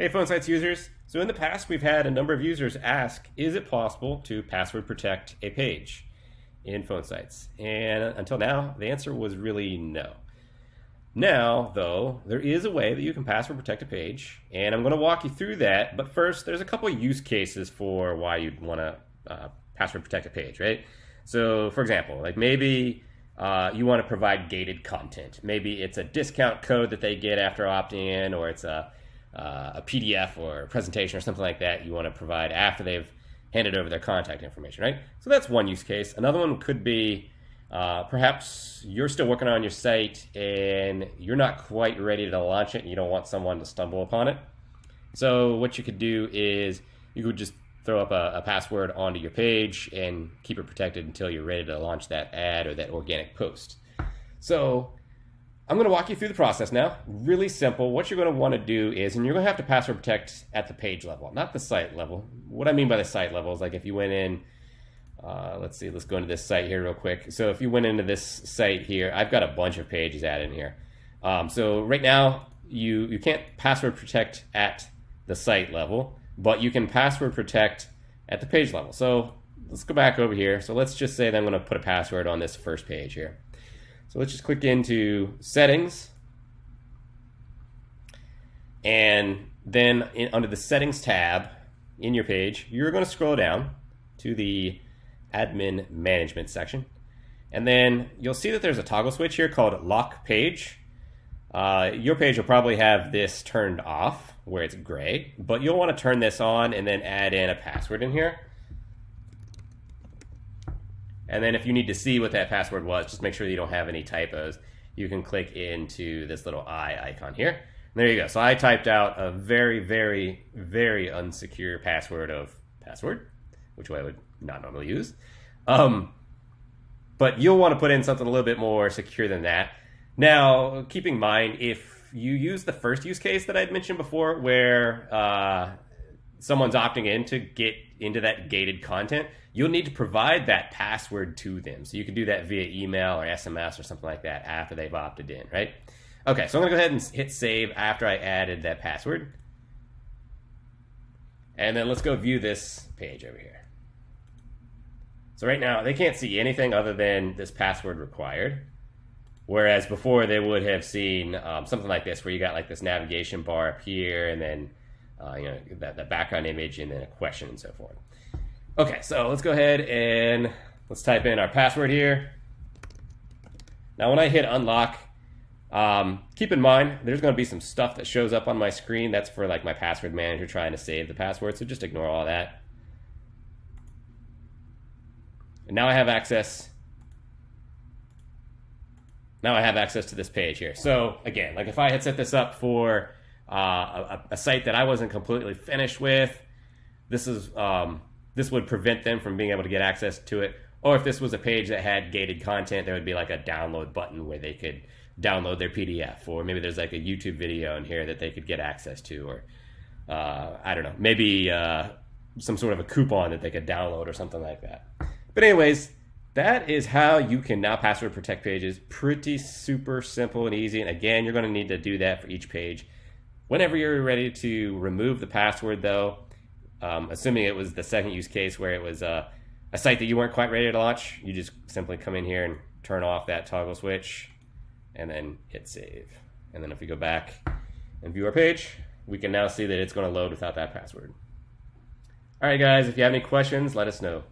Hey, PhoneSites users. So in the past, we've had a number of users ask, is it possible to password protect a page in PhoneSites? And until now, the answer was really no. Now, though, there is a way that you can password protect a page, and I'm going to walk you through that. But first, there's a couple of use cases for why you'd want to password protect a page, right? So, for example, like maybe you want to provide gated content. Maybe it's a discount code that they get after opt-in, or it's a PDF or a presentation or something like that you want to provide after they've handed over their contact information, right? So that's one use case. Another one could be perhaps you're still working on your site and you're not quite ready to launch it and you don't want someone to stumble upon it. So what you could do is you could just throw up a password onto your page and keep it protected until you're ready to launch that ad or that organic post. So I'm going to walk you through the process now. Really simple. What you're going to want to do is, and you're going to have to password protect at the page level, not the site level. What I mean by the site level is like if you went in, let's go into this site here real quick. So if you went into this site here, I've got a bunch of pages added in here. So right now, you can't password protect at the site level, but you can password protect at the page level. So let's go back over here. So let's just say that I'm going to put a password on this first page here. So let's just click into settings, and then under the settings tab in your page, you're going to scroll down to the admin management section, and then you'll see that there's a toggle switch here called lock page. Your page will probably have this turned off where it's gray, but you'll want to turn this on and then add in a password in here. And then if you need to see what that password was, just make sure that you don't have any typos. You can click into this little eye icon here. And there you go. So I typed out a very, very, very unsecure password of password, which I would not normally use. But you'll want to put in something a little bit more secure than that. Now, keep in mind, if you use the first use case that I'd mentioned before, where someone's opting in to get into that gated content, you'll need to provide that password to them. So you can do that via email or SMS or something like that after they've opted in, right? Okay, so I'm gonna go ahead and hit save after I added that password. And then let's go view this page over here. So right now, they can't see anything other than this password required. Whereas before they would have seen something like this, where you got like this navigation bar up here and then that background image and then a question and so forth. Okay, so let's go ahead and let's type in our password here. Now when I hit unlock, keep in mind there's going to be some stuff that shows up on my screen. That's for like my password manager trying to save the password, so just ignore all that. And now I have access. Now I have access to this page here. So again, like if I had set this up for a site that I wasn't completely finished with, this is this would prevent them from being able to get access to it. Or if this was a page that had gated content, there would be like a download button where they could download their PDF, or maybe there's like a YouTube video in here that they could get access to, or I don't know, maybe some sort of a coupon that they could download or something like that. But anyways, that is how you can now password protect pages. Pretty super simple and easy. And again, you're going to need to do that for each page. Whenever you're ready to remove the password though, assuming it was the second use case where it was a site that you weren't quite ready to launch, you just simply come in here and turn off that toggle switch and then hit save. And then if we go back and view our page, we can now see that it's going to load without that password. All right, guys, if you have any questions, let us know.